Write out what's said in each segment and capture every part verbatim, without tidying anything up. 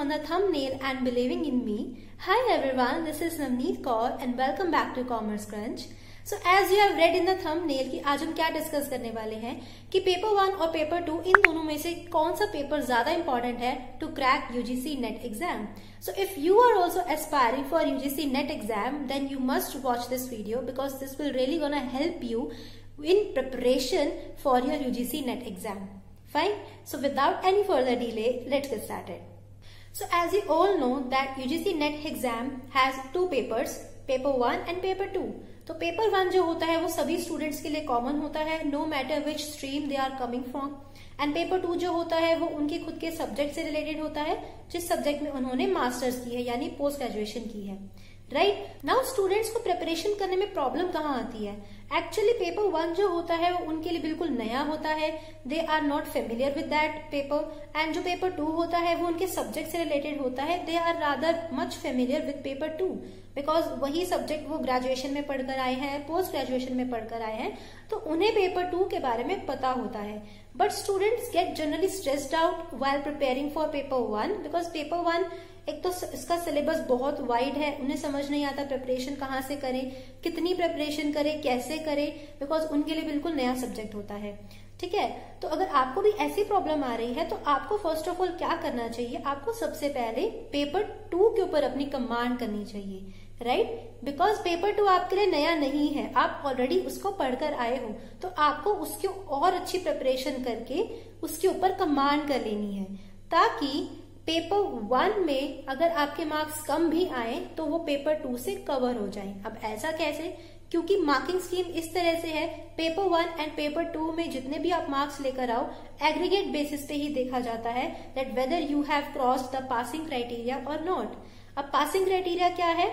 on the thumbnail and believing in me. Hi everyone, this is Navneet Kaur and welcome back to Commerce Crunch. So as you have read in the thumbnail कि आज हम क्या discuss करने वाले हैं कि paper one और paper two इन दोनों में से कौन सा पेपर ज्यादा इम्पोर्टेंट है to crack UGC NET exam. So if you are also aspiring for U G C NET exam, then you must watch this video because this will really gonna help you in preparation for your U G C NET exam. Fine. So without any further delay, let's get started. So as you all know that U G C NET exam has two papers, paper one and paper two. तो paper one जो होता है वो सभी students के लिए common होता है no matter which stream they are coming from, and paper two जो होता है वो उनके खुद के सब्जेक्ट से रिलेटेड होता है जिस सब्जेक्ट में उन्होंने मास्टर्स की है यानी पोस्ट ग्रेजुएशन की है. राइट नाउ स्टूडेंट्स को प्रिपरेशन करने में प्रॉब्लम कहाँ आती है? एक्चुअली पेपर वन जो होता है वो उनके लिए बिल्कुल नया होता है, they are not familiar with that paper, and जो पेपर टू होता है वो उनके सब्जेक्ट से रिलेटेड होता है, they are rather much familiar with paper two because वही सब्जेक्ट वो ग्रेजुएशन में पढ़कर आए हैं, पोस्ट ग्रेजुएशन में पढ़कर आए हैं, तो उन्हें पेपर टू के बारे में पता होता है. But students get generally stressed out while preparing for paper one because paper one एक तो इसका सिलेबस बहुत वाइड है, उन्हें समझ नहीं आता प्रिपरेशन कहाँ से करें, कितनी प्रिपरेशन करें, कैसे करें, बिकॉज उनके लिए बिल्कुल नया सब्जेक्ट होता है. ठीक है, तो अगर आपको भी ऐसी प्रॉब्लम आ रही है तो आपको फर्स्ट ऑफ ऑल क्या करना चाहिए, आपको सबसे पहले पेपर टू के ऊपर अपनी कमांड करनी चाहिए. राइट बिकॉज पेपर टू आपके लिए नया नहीं है, आप ऑलरेडी उसको पढ़कर आए हो, तो आपको उसकी और अच्छी प्रिपरेशन करके उसके ऊपर कमांड कर लेनी है ताकि पेपर वन में अगर आपके मार्क्स कम भी आए तो वो पेपर टू से कवर हो जाए. अब ऐसा कैसे? क्योंकि मार्किंग स्कीम इस तरह से है, paper one and paper two में जितने भी आप मार्क्स लेकर आओ एग्रीगेट बेसिस पे ही देखा जाता है that whether you have crossed the passing criteria और नॉट. अब पासिंग क्राइटेरिया क्या है?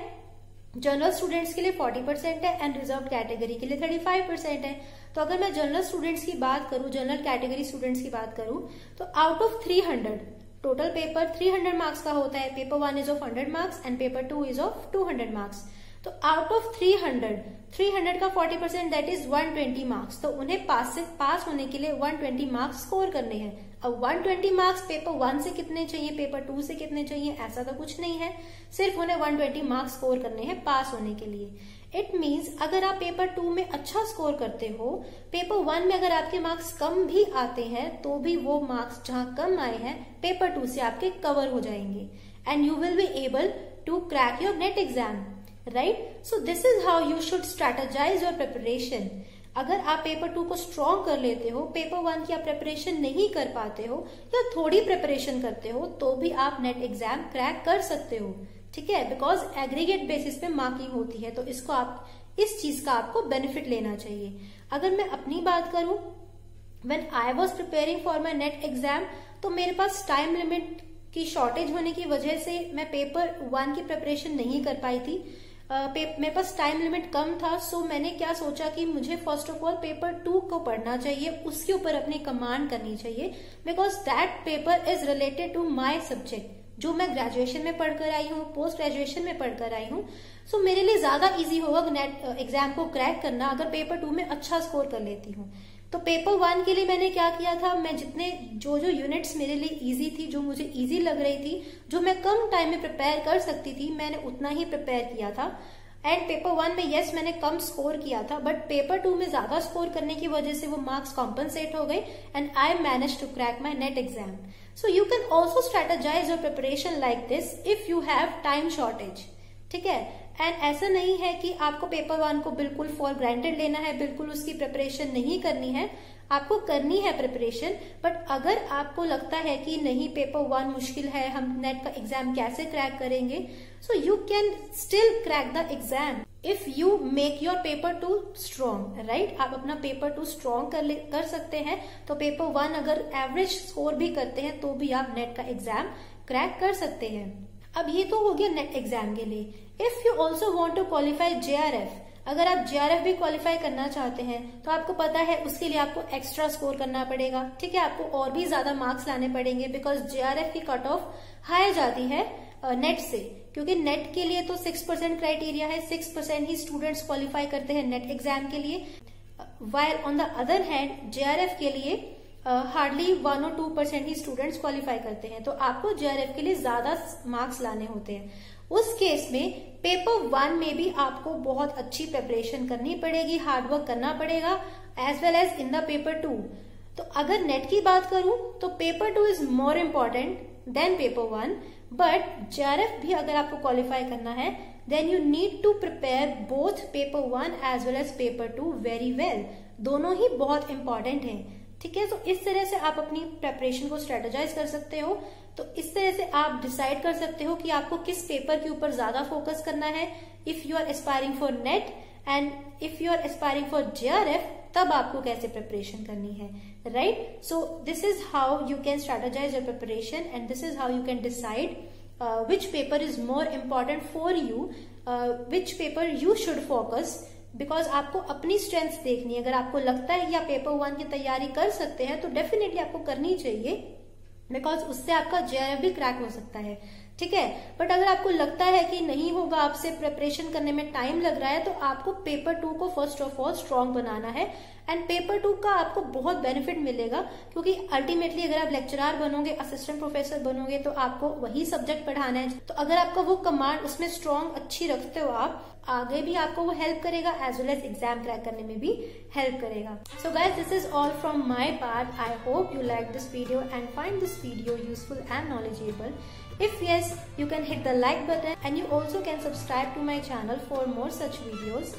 जनरल स्टूडेंट्स के लिए चालीस परसेंट है एंड रिजर्व कैटेगरी के लिए पैंतीस परसेंट है. तो अगर मैं जनरल स्टूडेंट्स की बात करूं, जनरल कैटेगरी स्टूडेंट्स की बात करूं, तो out of three hundred, total paper तीन सौ मार्क्स का होता है, paper one is of hundred marks and paper two is of two hundred marks. तो आउट ऑफ तीन सौ, तीन सौ का चालीस परसेंट दैट इज एक सौ बीस मार्क्स, तो उन्हें पास से पास होने के लिए एक सौ बीस मार्क्स स्कोर करने हैं. अब एक सौ बीस मार्क्स पेपर वन से कितने चाहिए, पेपर टू से कितने चाहिए, ऐसा तो कुछ नहीं है, सिर्फ उन्हें एक सौ बीस मार्क्स स्कोर करने हैं पास होने के लिए. इट मीन्स अगर आप पेपर टू में अच्छा स्कोर करते हो, पेपर वन में अगर आपके मार्क्स कम भी आते हैं तो भी वो मार्क्स जहां कम आए हैं पेपर टू से आपके कवर हो जाएंगे and you will be able to crack your NET exam. Right, so this is how you should strategise your preparation. अगर आप पेपर टू को स्ट्रॉन्ग कर लेते हो, पेपर वन की आप प्रिपरेशन नहीं कर पाते हो या थोड़ी प्रिपरेशन करते हो तो भी आप नेट एग्जाम क्रैक कर सकते हो. ठीक है, बिकॉज एग्रीगेट बेसिस पे मार्किंग होती है, तो इसको आप इस चीज का आपको बेनिफिट लेना चाहिए. अगर मैं अपनी बात करूं, when I was preparing for my NET exam, तो मेरे पास टाइम लिमिट की शॉर्टेज होने की वजह से मैं पेपर वन की प्रिपरेशन नहीं कर पाई थी. Uh, मेरे पास टाइम लिमिट कम था, सो मैंने क्या सोचा कि मुझे first of all paper two को पढ़ना चाहिए, उसके ऊपर अपनी कमांड करनी चाहिए because that paper is related to my subject जो मैं ग्रेजुएशन में पढ़कर आई हूँ, पोस्ट ग्रेजुएशन में पढ़कर आई हूँ. सो so, मेरे लिए ज्यादा इजी होगा नेट एग्जाम को क्रैक करना अगर पेपर टू में अच्छा स्कोर कर लेती हूँ. तो पेपर वन के लिए मैंने क्या किया था, मैं जितने जो जो यूनिट्स मेरे लिए इजी थी, जो मुझे इजी लग रही थी, जो मैं कम टाइम में प्रिपेयर कर सकती थी, मैंने उतना ही प्रिपेयर किया था. एंड पेपर वन में यस yes, मैंने कम स्कोर किया था बट पेपर टू में ज्यादा स्कोर करने की वजह से वो मार्क्स कॉम्पनसेट हो गए and I manage to crack my NET exam. So you can also strategise your preparation like this if you have time shortage. ठीक है, एंड ऐसा नहीं है कि आपको पेपर वन को बिल्कुल फॉर ग्रांटेड लेना है, बिल्कुल उसकी प्रिपरेशन नहीं करनी है, आपको करनी है प्रिपरेशन. बट अगर आपको लगता है कि नहीं पेपर वन मुश्किल है, हम नेट का एग्जाम कैसे क्रैक करेंगे, so you can still crack the exam if you make your paper two strong. Right, आप अपना पेपर टू स्ट्रॉन्ग कर, कर सकते हैं, तो पेपर वन अगर एवरेज स्कोर भी करते हैं तो भी आप नेट का एग्जाम क्रैक कर सकते हैं. अब ये तो हो गया नेट एग्जाम के लिए. If you also want to qualify J R F, अगर आप जे आर एफ भी क्वालिफाई करना चाहते हैं तो आपको पता है उसके लिए आपको एक्स्ट्रा स्कोर करना पड़ेगा. ठीक है, आपको और भी ज्यादा मार्क्स लाने पड़ेंगे बिकॉज जे आर एफ की कट ऑफ हाई जाती है नेट से, क्योंकि नेट के लिए तो सिक्स परसेंट क्राइटेरिया है, सिक्स परसेंट ही स्टूडेंट्स क्वालिफाई करते हैं नेट एग्जाम के लिए. While on the other hand J R F के लिए हार्डली वन और टू परसेंट ही स्टूडेंट्स क्वालिफाई करते हैं, तो आपको जेआरएफ के लिए ज्यादा मार्क्स लाने होते हैं। उस केस में पेपर वन में भी आपको बहुत अच्छी प्रिपरेशन करनी पड़ेगी, हार्डवर्क करना पड़ेगा as well as in the paper two. तो अगर नेट की बात करूं तो paper two is more important than paper one, but JRF भी अगर आपको क्वालिफाई करना है then you need to prepare both paper one as well as paper two very well. दोनों ही बहुत इम्पोर्टेंट हैं, ठीक है। तो इस तरह से आप अपनी प्रेपरेशन को स्ट्रेटेजाइज कर सकते हो। तो इस तरह से आप डिसाइड कर सकते हो कि आपको किस पेपर के ऊपर ज्यादा फोकस करना है। If you are aspiring for NET and if you are aspiring for JRF, तब आपको कैसे प्रिपरेशन करनी है, right. So this is how you can strategise your preparation and this is how you can decide which paper is more important for you, which paper you should focus, because आपको अपनी strength देखनी है। अगर आपको लगता है कि आप पेपर वन की तैयारी कर सकते हैं तो डेफिनेटली आपको करनी चाहिए, बिकॉज उससे आपका जेआरएफ भी क्रैक हो सकता है, ठीक है। बट अगर आपको लगता है कि नहीं होगा, आपसे प्रिपरेशन करने में टाइम लग रहा है, तो आपको पेपर टू को फर्स्ट ऑफ ऑल स्ट्रांग बनाना है। एंड पेपर टू का आपको बहुत बेनिफिट मिलेगा, क्योंकि अल्टीमेटली अगर आप लेक्चरार बनोगे, असिस्टेंट प्रोफेसर बनोगे, तो आपको वही सब्जेक्ट पढ़ाना है। तो अगर आपका वो कमांड उसमें स्ट्रांग अच्छी रखते हो आप, आगे भी आपको वो हेल्प करेगा as well as exam crack करने में भी हेल्प करेगा। So guys, this is all from my part. I hope you like this video and find this video useful and knowledgeable. If yes, you can hit the like button and you also can subscribe to my channel for more such videos.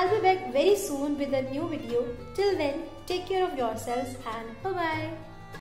I'll be back very soon with a new video. Till then, take care of yourselves and bye bye.